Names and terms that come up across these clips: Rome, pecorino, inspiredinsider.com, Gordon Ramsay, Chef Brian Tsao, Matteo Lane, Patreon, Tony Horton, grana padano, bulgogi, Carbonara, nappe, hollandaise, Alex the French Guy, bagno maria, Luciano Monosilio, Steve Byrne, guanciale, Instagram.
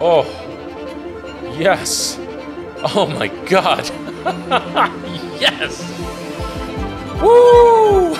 Oh, yes. Oh my God. Yes. Woo.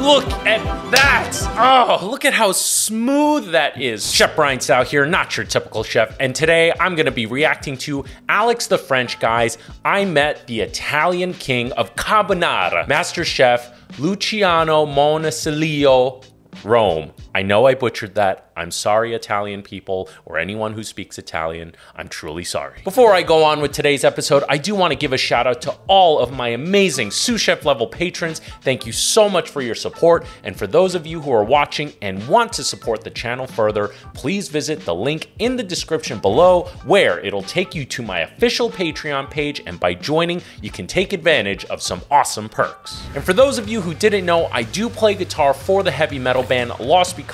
Look at that! Oh, look at how smooth that is. Chef Brian Tsao here, not your typical chef, and today I'm gonna be reacting to Alex the French Guy's I Met the Italian King of Carbonara, Master Chef Luciano Monosilio, Rome. I know I butchered that. I'm sorry, Italian people, or anyone who speaks Italian. I'm truly sorry. Before I go on with today's episode, I do want to give a shout out to all of my amazing sous chef level patrons. Thank you so much for your support. And for those of you who are watching and want to support the channel further, please visit the link in the description below, where it'll take you to my official Patreon page. And by joining, you can take advantage of some awesome perks. And for those of you who didn't know, I do play guitar for the heavy metal band Lost Becomes.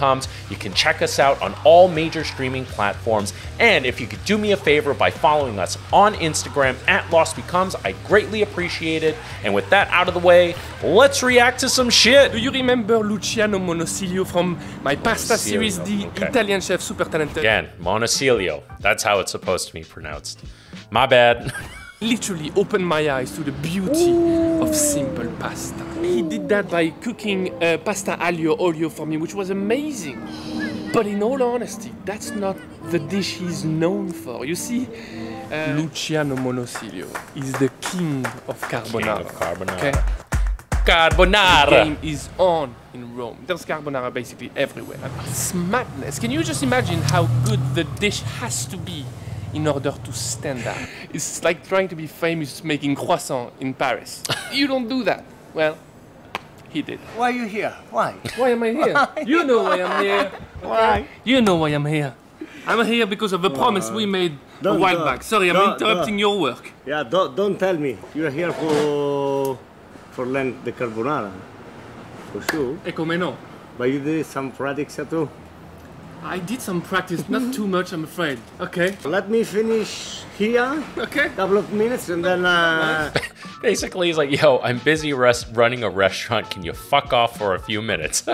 You can check us out on all major streaming platforms. And if you could do me a favor by following us on Instagram at Lost Becomes, I greatly appreciate it. And with that out of the way, let's react to some shit. Do you remember Luciano Monosilio from my pasta series, the Italian chef, super talented? Again, Monosilio. That's how it's supposed to be pronounced. My bad. Literally opened my eyes to the beauty of simple pasta. He did that by cooking pasta aglio olio for me, which was amazing. But in all honesty, that's not the dish he's known for. You see, Luciano Monosilio is the king of carbonara. King of carbonara. Okay? Carbonara! The game is on in Rome. There's carbonara basically everywhere. It's madness. Can you just imagine how good the dish has to be in order to stand out? It's like trying to be famous making croissant in Paris. You don't do that. Well, he did. Why are you here? Why? Why am I here? You know why I'm here. Why? You know why I'm here. I'm here because of a promise we made a while back. Sorry, I'm interrupting your work. Yeah, don't tell me. You're here for Lent de Carbonara. For sure. E come no. But you did some practice too? I did some practice, not too much, I'm afraid. Okay. Let me finish here. Okay. Couple of minutes and then... Basically, he's like, yo, I'm busy running a restaurant. Can you fuck off for a few minutes?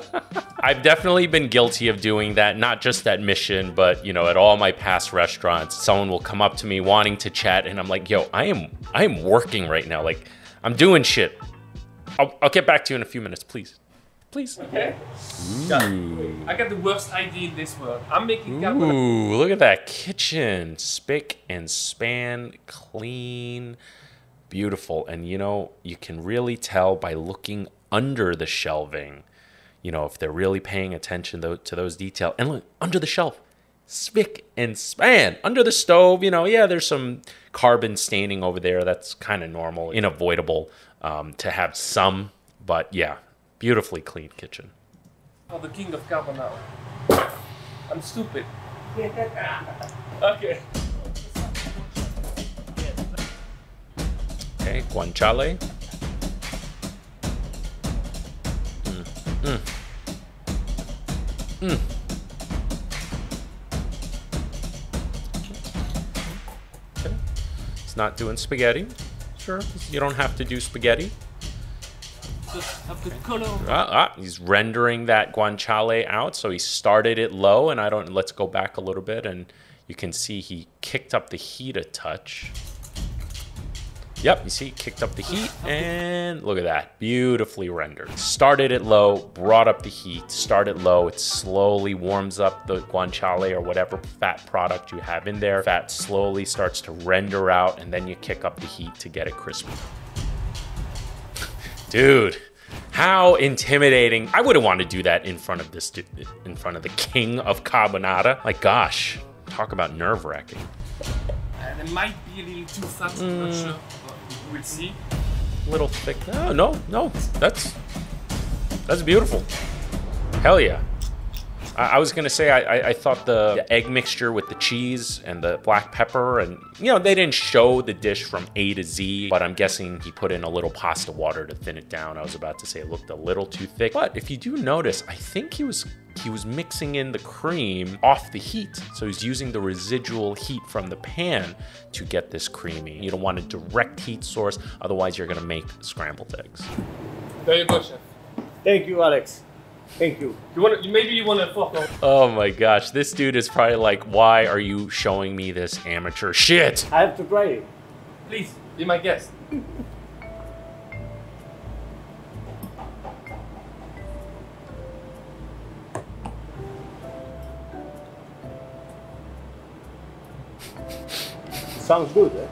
I've definitely been guilty of doing that, not just that mission, but, you know, at all my past restaurants, someone will come up to me wanting to chat, and I'm like, yo, I am working right now. Like, I'm doing shit. I'll get back to you in a few minutes, please. Please. Okay. Ooh. I got the worst idea in this world. I'm making carbonara. Ooh, look at that kitchen. Spick and span, clean, beautiful. And you know, you can really tell by looking under the shelving, you know, if they're really paying attention to those details. And look, under the shelf, spick and span. Under the stove, you know, yeah, there's some carbon staining over there. That's kind of normal, unavoidable to have some, but yeah. Beautifully clean kitchen. Oh, the king of carbonara. I'm stupid. Okay. Okay, guanciale. Okay. It's not doing spaghetti. Sure, you don't have to do spaghetti. Of the color. He's rendering that guanciale out, so he started it low, and let's go back a little bit, and you can see he kicked up the heat a touch. Yep, you see he kicked up the heat, and look at that, beautifully rendered. Started it low, brought up the heat, started low, it slowly warms up the guanciale or whatever fat product you have in there. Fat slowly starts to render out, and then you kick up the heat to get it crispy. Dude, how intimidating. I wouldn't want to do that in front of this dude, in front of the king of carbonara. Like, gosh, talk about nerve-wracking. It might be a little too fat, I'm not sure, but we'll see. A little thick. No, no, no. That's beautiful. Hell yeah. I was gonna say, I thought the egg mixture with the cheese and the black pepper, and you know, they didn't show the dish from A to Z, but I'm guessing he put in a little pasta water to thin it down. I was about to say it looked a little too thick, but if you do notice, I think he was mixing in the cream off the heat. So he's using the residual heat from the pan to get this creamy. You don't want a direct heat source, otherwise you're gonna make scrambled eggs. There you go, chef. Thank you, Alex. Thank you. You want to, maybe you want to fuck off. Oh my gosh, this dude is probably like, why are you showing me this amateur shit? I have to try it. Please, be my guest. Sounds good, eh?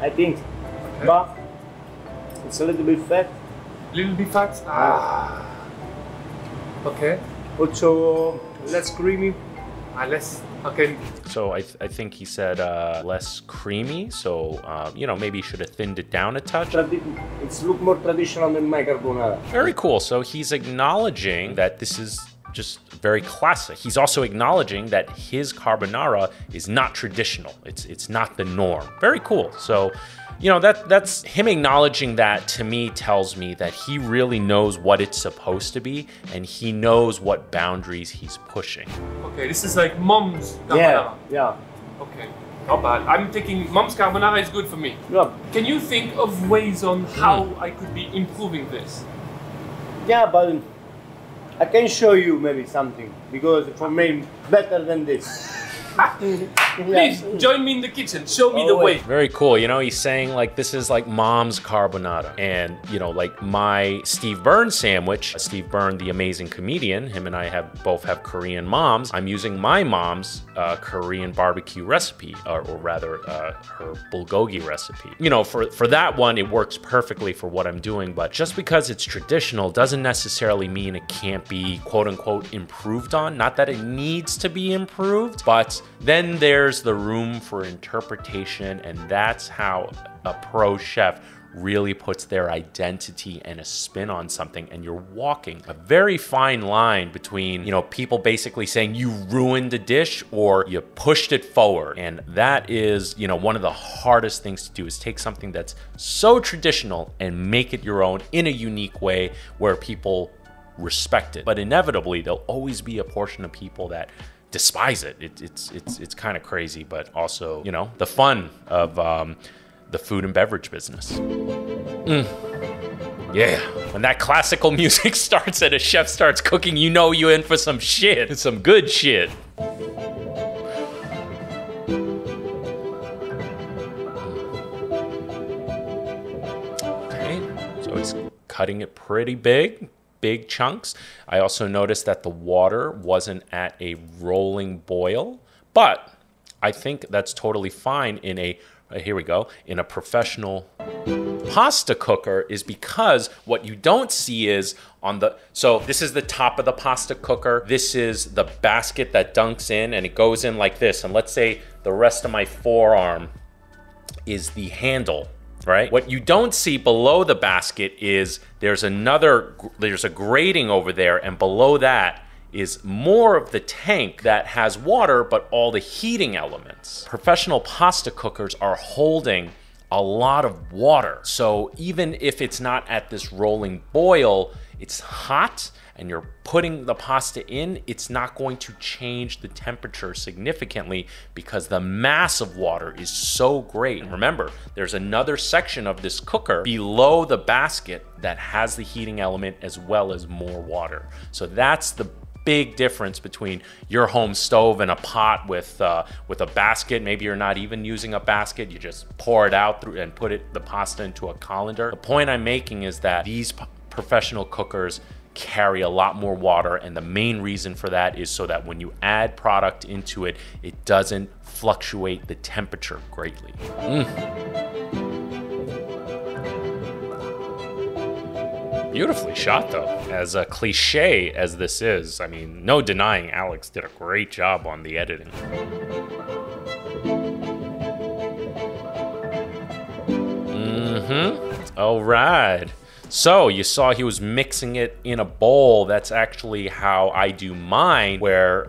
I think. Okay. But it's a little bit fat. Little bit fat? Ah. Okay. Also, less creamy. Less, okay. So I think he said less creamy. So, you know, maybe you should have thinned it down a touch. It's look more traditional than my carbonara. Very cool. So he's acknowledging that this is just very classic. He's also acknowledging that his carbonara is not traditional. It's not the norm. Very cool. So, you know, that's him acknowledging that, to me, tells me that he really knows what it's supposed to be and he knows what boundaries he's pushing. Okay, this is like mom's carbonara. Yeah, yeah. Okay, not bad. I'm thinking mom's carbonara is good for me. Yeah. Can you think of ways on how I could be improving this? Yeah, but I can show you maybe something, because for me, better than this. Please join me in the kitchen. Show me the way. Very cool. You know, he's saying like this is like mom's carbonara, and you know, like my Steve Byrne sandwich. Steve Byrne, the amazing comedian. Him and I both have Korean moms. I'm using my mom's Korean barbecue recipe, or rather, her bulgogi recipe. You know, for that one, it works perfectly for what I'm doing. But just because it's traditional doesn't necessarily mean it can't be quote unquote improved on. Not that it needs to be improved, but then there's the room for interpretation, and that's how a pro chef really puts their identity and a spin on something. And you're walking a very fine line between, you know, people basically saying you ruined a dish or you pushed it forward. And that is, you know, one of the hardest things to do, is take something that's so traditional and make it your own in a unique way where people respect it. But inevitably, there'll always be a portion of people that despise it. It's kind of crazy, but also, you know, the fun of the food and beverage business. Yeah, when that classical music starts and a chef starts cooking, you know you're in for some shit, some good shit. Okay, so he's cutting it pretty big chunks. I also noticed that the water wasn't at a rolling boil, but I think that's totally fine in a, here we go, in a professional pasta cooker, is because what you don't see is on the, so this is the top of the pasta cooker. This is the basket that dunks in and it goes in like this. And let's say the rest of my forearm is the handle, right? What you don't see below the basket is there's a grating over there, and below that is more of the tank that has water, but all the heating elements. Professional pasta cookers are holding a lot of water. So even if it's not at this rolling boil, it's hot, and you're putting the pasta in, it's not going to change the temperature significantly because the mass of water is so great. And remember, there's another section of this cooker below the basket that has the heating element as well as more water. So that's the big difference between your home stove and a pot with a basket. Maybe you're not even using a basket. You just pour it out through and put the pasta into a colander. The point I'm making is that these professional cookers carry a lot more water, and the main reason for that is so that when you add product into it, it doesn't fluctuate the temperature greatly. Beautifully shot, though. As a cliche as this is, I mean, no denying Alex did a great job on the editing. All right. So you saw he was mixing it in a bowl. That's actually how I do mine, where,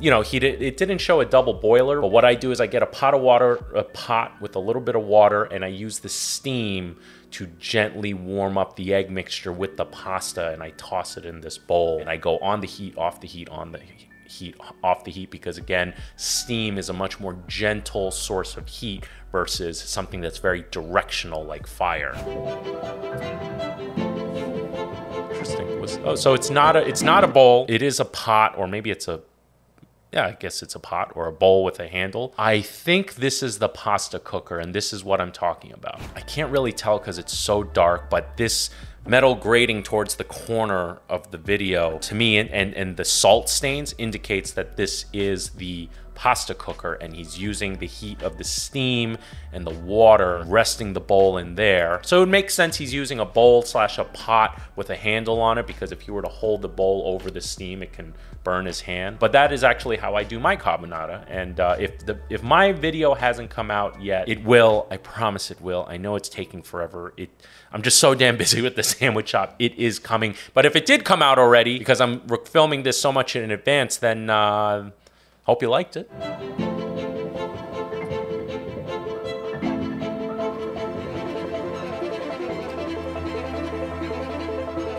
you know, it didn't show a double boiler, but what I do is I get a pot of water, a pot with a little bit of water, and I use the steam to gently warm up the egg mixture with the pasta, and I toss it in this bowl, and I go on the heat, off the heat, on the heat. Because again, steam is a much more gentle source of heat versus something that's very directional like fire. Interesting. Was Oh, so it's not a bowl. It is a pot, or maybe it's a, yeah, I guess it's a pot or a bowl with a handle. I think this is the pasta cooker, and this is what I'm talking about. I can't really tell because it's so dark, but this metal grating towards the corner of the video, to me, and the salt stains indicates that this is the pasta cooker, and he's using the heat of the steam and the water, resting the bowl in there. So it makes sense he's using a bowl slash a pot with a handle on it, because if you were to hold the bowl over the steam, it can burn his hand. But that is actually how I do my carbonara, and if my video hasn't come out yet, it will. I promise it will. I know it's taking forever. I'm just so damn busy with the sandwich shop. It is coming. But if it did come out already, because I'm filming this so much in advance, then hope you liked it.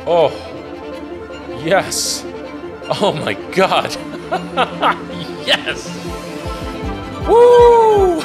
Oh, yes. Oh my God. Yes. Woo.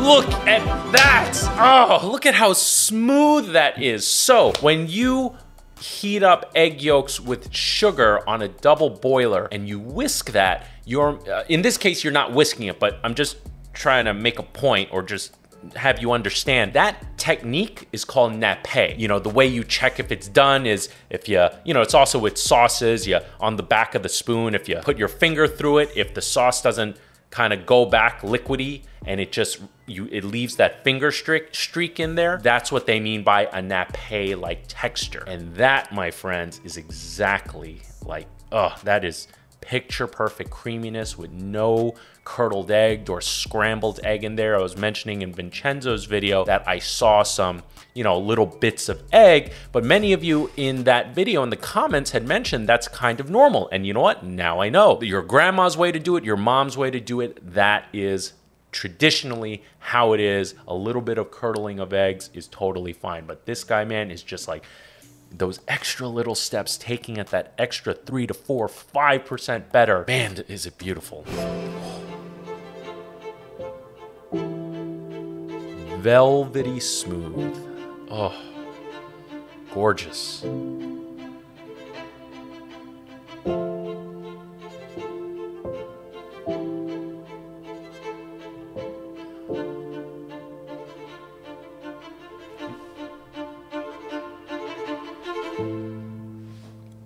Look at that. Oh, look at how smooth that is. So when you heat up egg yolks with sugar on a double boiler and you whisk that, you're in this case, you're not whisking it, but I'm just trying to make a point or just have you understand that technique is called nappe. You know, the way you check if it's done is if you know, it's also with sauces, on the back of the spoon, if you put your finger through it, if the sauce doesn't kind of go back liquidy and it just, it leaves that finger streak in there. That's what they mean by a nappe-like texture. And that, my friends, is exactly like, oh, that is picture perfect creaminess with no curdled egg or scrambled egg in there. I was mentioning in Vincenzo's video that I saw some, you know, little bits of egg, but many of you in that video in the comments had mentioned that's kind of normal. And you know what? Now I know. Your grandma's way to do it, your mom's way to do it, that is traditionally how it is. A little bit of curdling of eggs is totally fine. But this guy, man, is just like, those extra little steps, taking it that extra 3 to 4, 5% better. Man, is it beautiful. Velvety smooth. Oh, gorgeous.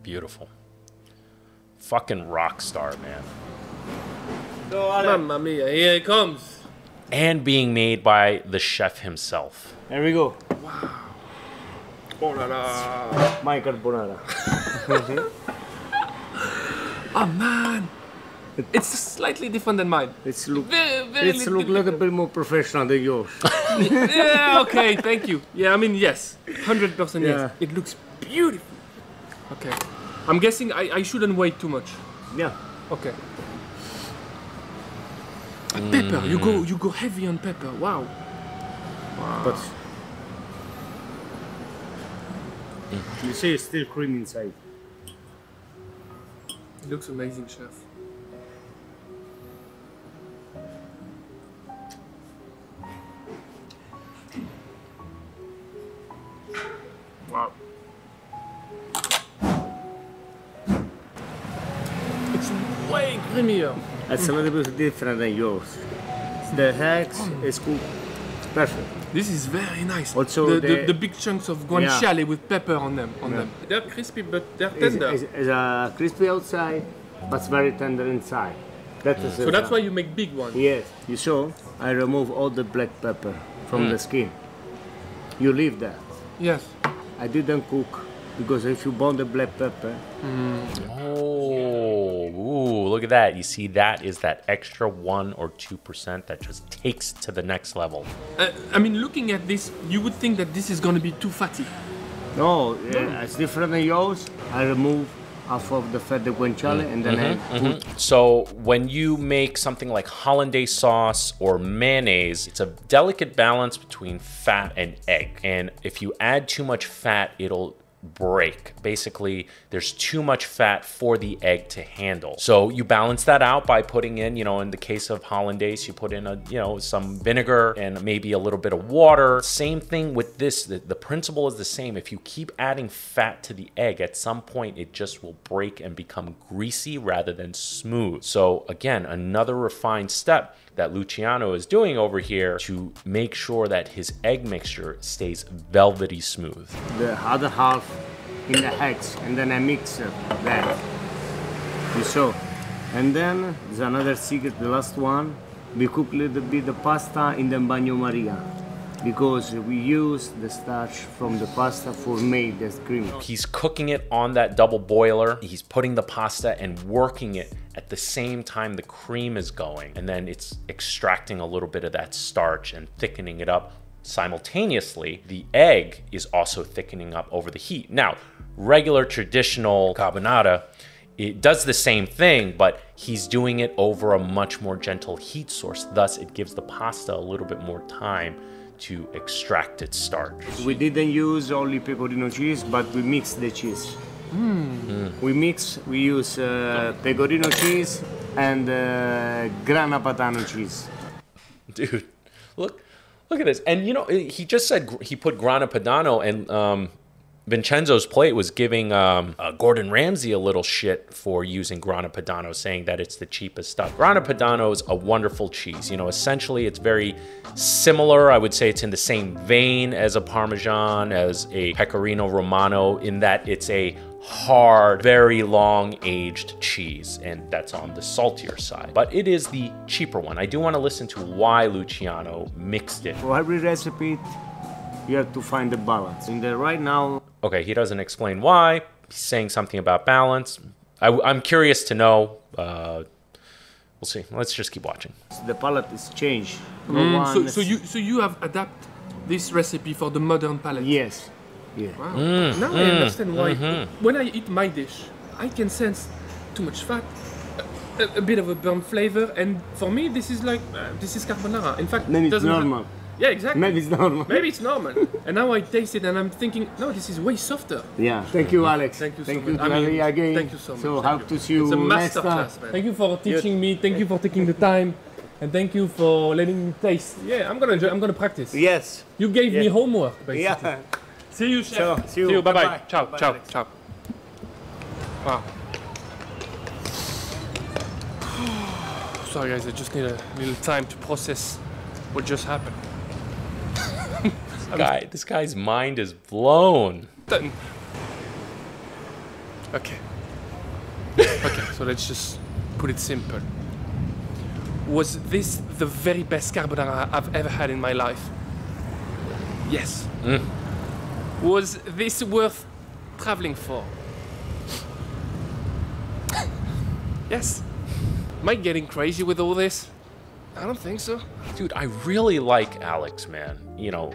Beautiful. Fucking rock star, man. Mamma mia, here it comes. And being made by the chef himself. There we go. Wow. Bonara. My carbonara. Oh man. It's slightly different than mine. It's look, it's a bit more professional than yours. Yeah, okay, thank you. Yeah, I mean, yes. 100% yes. Yeah. It looks beautiful. Okay. I'm guessing I shouldn't wait too much. Yeah. Okay. Pepper, you go heavy on pepper. Wow. Wow. But you see, it's still cream inside. It looks amazing, chef. Wow. Way creamier. It's a little bit different than yours. The eggs is cooked perfect. This is very nice. Also, the big chunks of guanciale with pepper on them. They're crispy, but they're tender. It's crispy outside, but very tender inside. That is so that's why you make big ones. Yes. You saw, I remove all the black pepper from the skin. You leave that. Yes. I didn't cook, because if you burn the black pepper. Ooh, look at that. You see, that is that extra 1 or 2% that just takes to the next level. I mean, looking at this, you would think that this is going to be too fatty. No, it's different than yours. I remove half of the fat, the guanciale, and then So when you make something like hollandaise sauce or mayonnaise, it's a delicate balance between fat and egg. And if you add too much fat, it'll break. Basically, there's too much fat for the egg to handle. So you balance that out by putting in, you know, in the case of hollandaise, you put in a, you know, some vinegar and maybe a little bit of water. Same thing with this. The principle is the same. If you keep adding fat to the egg, at some point it just will break and become greasy rather than smooth. So again, another refined step that Luciano is doing over here to make sure that his egg mixture stays velvety smooth. The other half in the eggs, and then I mix that. You saw. And then there's another secret, the last one. We cook a little bit the pasta in the bagno maria, because we use the starch from the pasta for made this cream. He's cooking it on that double boiler. He's putting the pasta and working it at the same time the cream is going. And then it's extracting a little bit of that starch and thickening it up. Simultaneously, the egg is also thickening up over the heat. Now, regular traditional carbonara, it does the same thing, but he's doing it over a much more gentle heat source. Thus, it gives the pasta a little bit more time to extract its starch. We didn't use only pecorino cheese, but we mixed the cheese. We use pecorino cheese and grana padano cheese. Dude, look at this. And you know, he just said he put grana padano, and Vincenzo's plate was giving Gordon Ramsay a little shit for using grana padano, saying that it's the cheapest stuff. Grana padano is a wonderful cheese. You know, essentially it's very similar. I would say it's in the same vein as a Parmesan, as a Pecorino Romano, in that it's a hard, very long aged cheese, and that's on the saltier side, but it is the cheaper one. I do want to listen to why Luciano mixed it. For every recipe, you have to find the balance. In the right now, okay, he doesn't explain why. He's saying something about balance. I'm curious to know. We'll see. Let's just keep watching. The palate is changed. So you have adapted this recipe for the modern palate. Yes. Yeah. Wow. Now I understand why. When I eat my dish, I can sense too much fat, a bit of a burnt flavor, and for me, this is like this is carbonara. In fact, then it's normal. Yeah, exactly. Maybe it's normal. Maybe it's normal. And now I taste it and I'm thinking, no, this is way softer. Yeah. Thank you, Alex. Thank you so much. Thank you so much. So hope to see you. It's a masterclass, man. Thank you for teaching me. Thank you for taking the time. And thank you for letting me taste. Yeah, I'm going to enjoy. I'm going to practice. Yes. You gave me homework, basically. Yeah. See you, chef. Ciao. See you. See you. Bye-bye. Bye-bye. Ciao. Bye, ciao. Alex. Ciao. Wow. Sorry, guys. I just need a little time to process what just happened. This guy's mind is blown. Okay. Okay, so let's just put it simple. Was this the very best carbonara I've ever had in my life? Yes. Was this worth traveling for? Yes. Am I getting crazy with all this? I don't think so. Dude, I really like Alex, man. You know,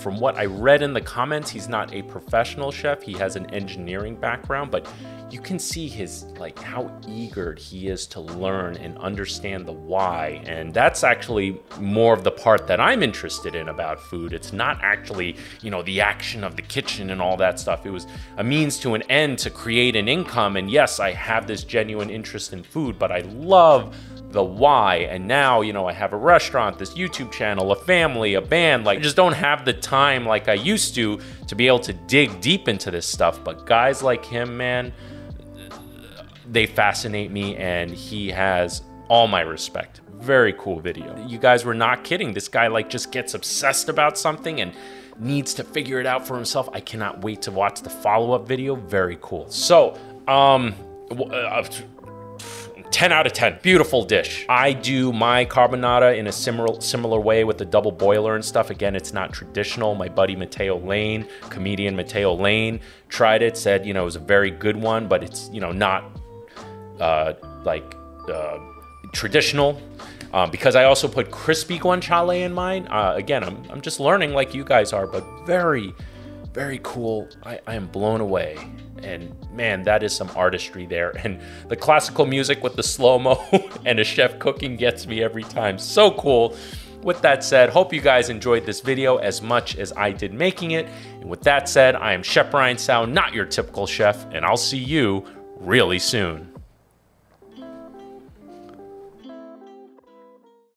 from what I read in the comments, he's not a professional chef. He has an engineering background, but you can see his, like, how eager he is to learn and understand the why. And that's actually more of the part that I'm interested in about food. It's not actually, you know, the action of the kitchen and all that stuff. It was a means to an end to create an income. And yes, I have this genuine interest in food, but I love the why. And now, you know, I have a restaurant, this YouTube channel, a family, a band. Like, I just don't have the time like I used to be able to dig deep into this stuff. But guys like him, man, they fascinate me, and he has all my respect. Very cool video. You guys were not kidding. This guy, like, just gets obsessed about something and needs to figure it out for himself. I cannot wait to watch the follow-up video. Very cool. So, 10 out of 10, beautiful dish. I do my carbonara in a similar way with the double boiler and stuff. Again, it's not traditional. My buddy Matteo Lane, comedian Matteo Lane, tried it, said, you know, it was a very good one, but it's, you know, not traditional. Because I also put crispy guanciale in mine. Again, I'm just learning like you guys are, but very, very cool. I am blown away. And man, that is some artistry there. And the classical music with the slow-mo and a chef cooking gets me every time. So cool. With that said, hope you guys enjoyed this video as much as I did making it. And with that said, I am Chef Brian Tsao, not your typical chef, and I'll see you really soon.